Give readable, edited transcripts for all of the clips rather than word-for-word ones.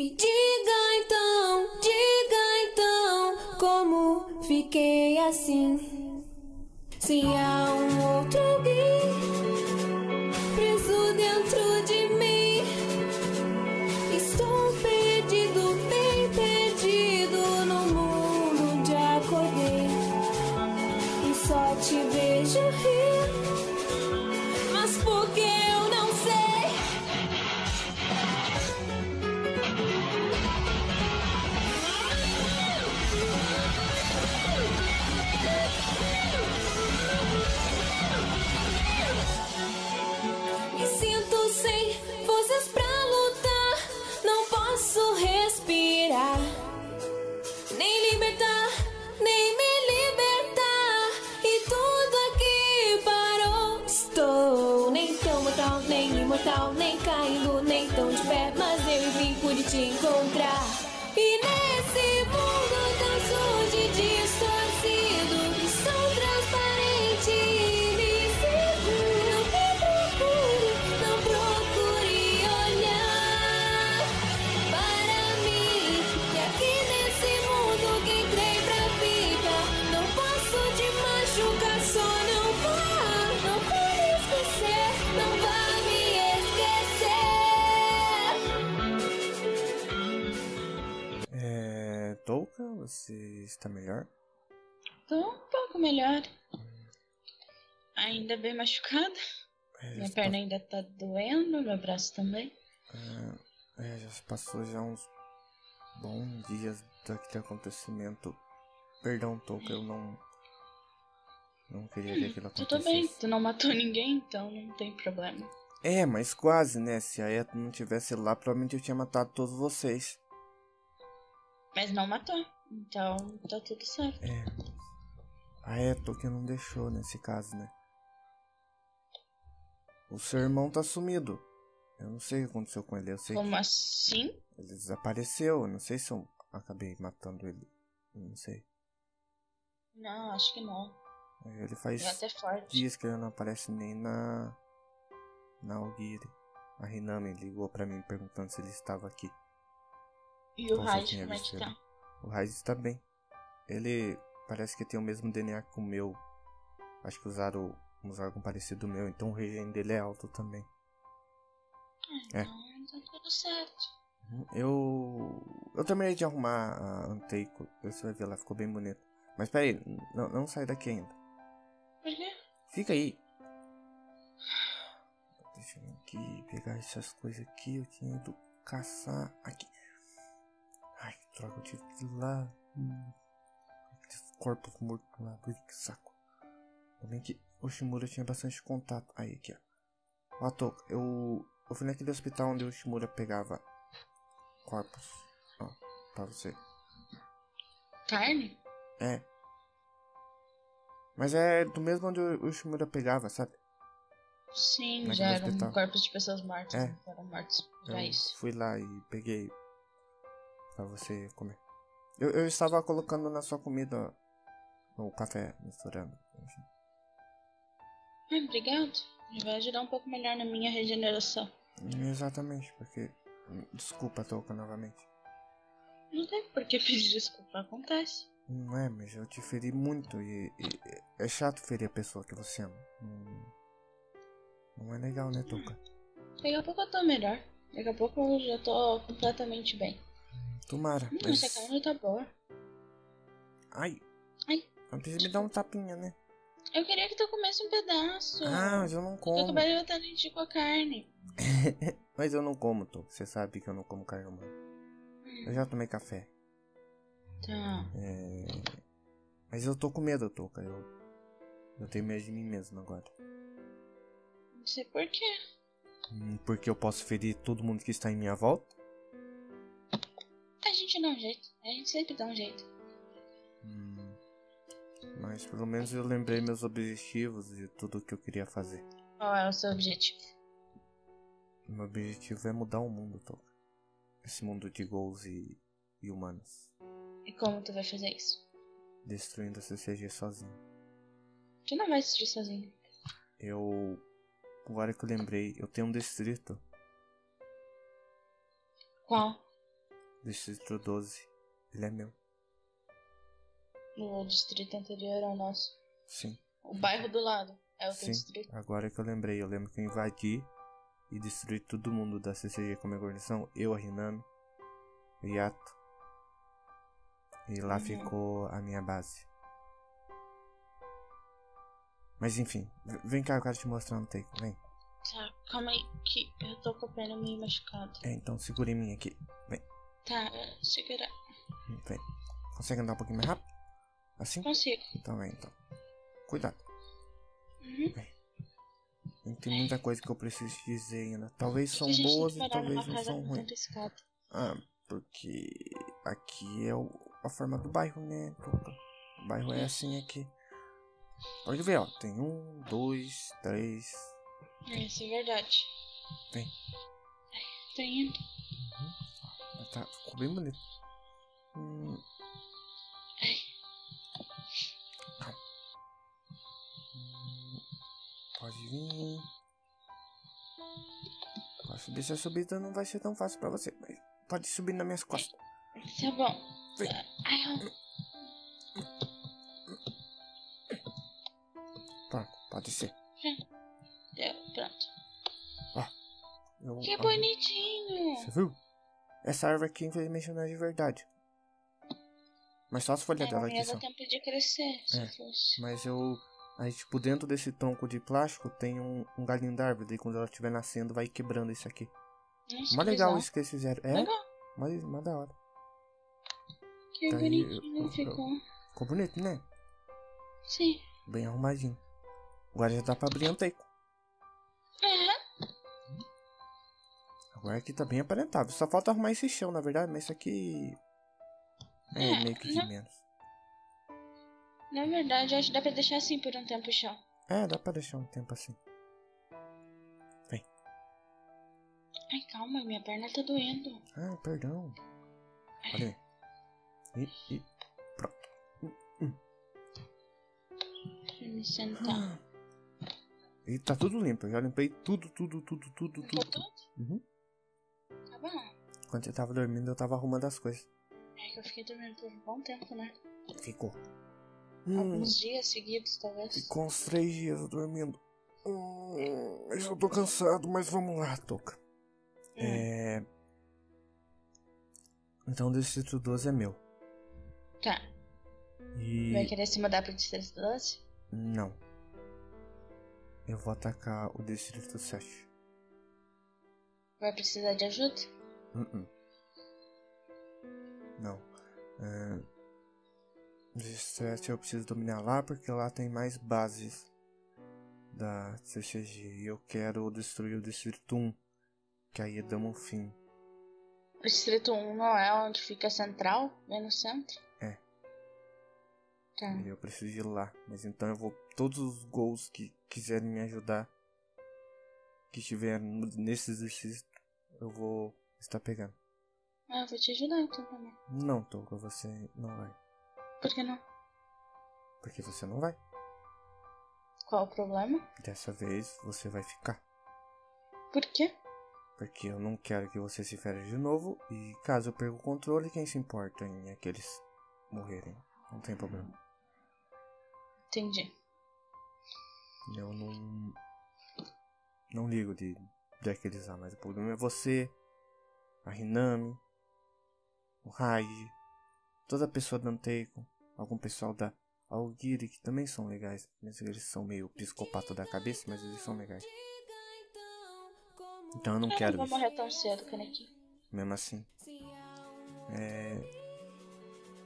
Me diga então, como fiquei assim? Se há outro alguém preso dentro de mim, estou perdido, bem perdido no mundo onde acordei, e só te vejo rir, mas por que eu não sei? Sem forças pra lutar, não posso respirar, nem libertar, nem me libertar. E tudo aqui parou. Estou nem tão mortal, nem imortal, nem caindo, nem tão de pé, mas eu vim por te encontrar. E nesse mundo tão sujo e distorcido, estou transparente. Touka, você está melhor? Tô um pouco melhor. Ainda bem machucada. Minha perna ainda tá doendo, meu braço também. Já passou já uns bons dias daquele acontecimento. Perdão, Touka, eu não queria que aquilo acontecesse. Tudo bem, tu não matou ninguém, então não tem problema. É, mas quase, né? Se a Eto não tivesse lá, provavelmente eu tinha matado todos vocês. Mas não matou, então tá tudo certo. É. A Eto que não deixou nesse caso, né? O seu irmão tá sumido. Eu não sei o que aconteceu com ele, eu sei. Como assim? Ele desapareceu, eu não sei se eu acabei matando ele. Eu não sei. Não, acho que não. Ele faz dias que ele não aparece nem na Ogiri. A Hinami ligou pra mim perguntando se ele estava aqui. E o Raiz, como é que tá? O Raiz está bem. Ele parece que tem o mesmo DNA que o meu. Acho que usaram um órgão parecido ao meu, então o regen dele é alto também. É. Então tá tudo certo. Eu terminei de arrumar a Anteiku. Você vai ver, ela ficou bem bonita. Mas peraí, não sai daqui ainda. Por quê? Fica aí. Deixa eu aqui pegar essas coisas aqui. Eu tinha ido caçar aqui. Ai, que droga, eu tive que ir lá. Esses corpos mortos lá, que saco. Também que o Shimura tinha bastante contato. Aí, aqui, ó. Ó, Touka, eu fui naquele hospital onde o Shimura pegava corpos. Ó, pra você. Carne? É. Mas é do mesmo onde o Shimura pegava, sabe? Sim, naquele já eram hospital. Corpos de pessoas mortas. É. Não foram mortos pra isso. Fui lá e peguei. Pra você comer. Eu estava colocando na sua comida o café misturando. Obrigado. Vai ajudar um pouco melhor na minha regeneração. Exatamente, porque... Desculpa, Touka, novamente. Não tem por que pedir desculpa, acontece. Não é, mas eu te feri muito e é chato ferir a pessoa que você ama. Não é legal, né, Touka? Daqui a pouco eu tô melhor. Daqui a pouco eu já tô completamente bem. Tomara. Mas... essa carne tá boa. Ai. Ai. Não precisa me dar um tapinha, né? Eu queria que tu comesse um pedaço. Ah, mas eu não como. Eu acabei de botar dente com a carne. Mas eu não como, Touka. Você sabe que eu não como carne humana. Eu já tomei café. Tá. Mas eu tô com medo, Touka. Eu tenho medo de mim mesmo agora. Não sei por quê. Porque eu posso ferir todo mundo que está em minha volta? A gente dá um jeito, a gente sempre dá um jeito. Mas pelo menos eu lembrei meus objetivos e tudo o que eu queria fazer. Qual é o seu objetivo? Meu objetivo é mudar o mundo, Touka. Esse mundo de ghouls e humanos. E como tu vai fazer isso? Destruindo a CCG sozinho. Tu não vai destruir sozinho. Agora que eu lembrei, eu tenho um distrito. Qual? Distrito 12. Ele é meu. O distrito anterior é o nosso. Sim. O bairro do lado é o teu distrito. Agora que eu lembrei, eu lembro que eu invadi e destruí todo mundo da CCG com a minha guarnição. Eu, a Hinami, o Yato. E lá ficou a minha base. Mas enfim, vem cá, eu quero te mostrar um take, vem. Tá, calma aí que eu tô com a perna meio machucada. É, então segura em mim aqui, vem. Tá, segura. Vem, consegue andar um pouquinho mais rápido? Assim? Consigo. Então vem, então. Cuidado. Uhum. Vem. Tem muita coisa que eu preciso te dizer ainda. Talvez são boas e talvez não são ruins. Ah, porque aqui é a forma do bairro, né? O bairro é assim aqui. Pode ver, ó. Tem 1, 2, 3. É, isso é verdade. Vem. Ai, tô indo. Uhum. Tá, ficou bem bonito. Ai. Calma. Pode vir. Pode subir. Essa subida não vai ser tão fácil pra você. Mas pode subir nas minhas costas. Tá bom. Vem. Ai, pode ser. Deu, pronto. Ó. Que bonitinho. Você viu? Essa árvore aqui infelizmente não é de verdade. Mas só as folhas dela aqui são. Não ia dar tempo de crescer, se fosse. Mas eu... Aí tipo, dentro desse tronco de plástico tem um galinho da árvore. Daí quando ela estiver nascendo vai quebrando isso aqui. Mó legal isso que eles fizeram. É? Legal. Mó da hora. Que bonitinho ficou. Ficou bonito, né? Sim. Bem arrumadinho. Agora já dá pra abrir Anteiku. Uhum. Agora aqui tá bem aparentável. Só falta arrumar esse chão, na verdade. Mas isso aqui... É meio que de menos. Na verdade, acho que dá pra deixar assim por um tempo o chão. É, dá pra deixar um tempo assim. Vem. Ai, calma. Minha perna tá doendo. Ah, perdão. Olha aí. E pronto. Deixa eu me sentar. E tá tudo limpo, eu já limpei tudo. Limpou tudo? Uhum. Tá bom. Quando você tava dormindo, eu tava arrumando as coisas. É que eu fiquei dormindo por um bom tempo, né? Ficou. Alguns dias seguidos, talvez. Ficou uns 3 dias dormindo. Eu já tô cansado, mas vamos lá, Touka. É... Então o distrito 12 é meu. Tá. E... Vai querer se mudar pro distrito 12? Não. Eu vou atacar o distrito 7. Vai precisar de ajuda? Não. O distrito 7 eu preciso dominar lá porque lá tem mais bases da CCG. E eu quero destruir o distrito 1, que aí damos um fim. O distrito 1 não é onde fica a central? Bem no centro? É. Tá. E eu preciso ir lá. Mas então eu vou... Todos os gols que quiserem me ajudar, que estiver nesse exercício, eu vou estar pegando. Ah, eu vou te ajudar então também. Não, Touka, você não vai. Por que não? Porque você não vai. Qual o problema? Dessa vez você vai ficar. Por quê? Porque eu não quero que você se fere de novo e caso eu perca o controle, quem se importa em aqueles morrerem? Não tem problema. Entendi. Eu não ligo de aquelizar, mas o problema é você, a Hinami, o Raid, toda a pessoa da Anteiku, algum pessoal da Algiri, que também são legais, mesmo que eles são meio psicopata da cabeça, mas eles são legais. Então eu não quero isso. Eu não vou morrer tão cedo, Kaneki. Mesmo assim.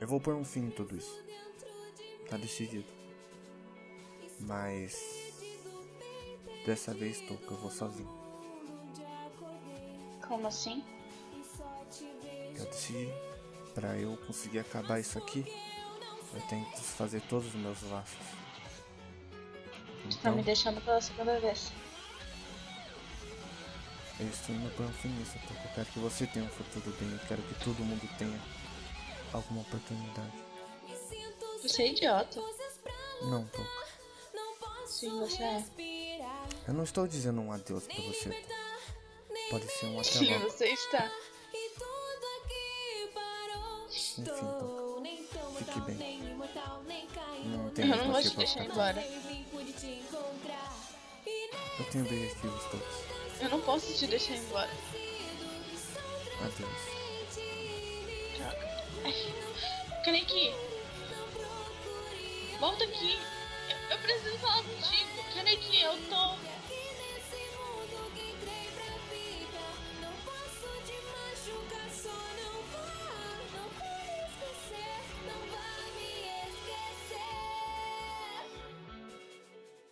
Eu vou pôr um fim em tudo isso. Tá decidido. Mas... Dessa vez, Touka, eu vou sozinho. Como assim? Eu decidi, pra eu conseguir acabar isso aqui, eu tenho que desfazer todos os meus laços. Então, tá me deixando pela segunda vez. Eu estou indo por um fim nisso, Touka. Eu quero que você tenha um futuro bem, eu quero que todo mundo tenha alguma oportunidade. Você é idiota. Não, Touka. Sim, você é. Eu não estou dizendo um adeus pra você. Pode ser um até logo. Sim, você está. Enfim, então, fique bem. Não tem mais pra te deixar embora. Eu tenho bem aqui os todos. Eu não posso te deixar embora. Adeus. Droga. Kaneki! Volta aqui! Eu preciso falar contigo! Kaneki, eu tô...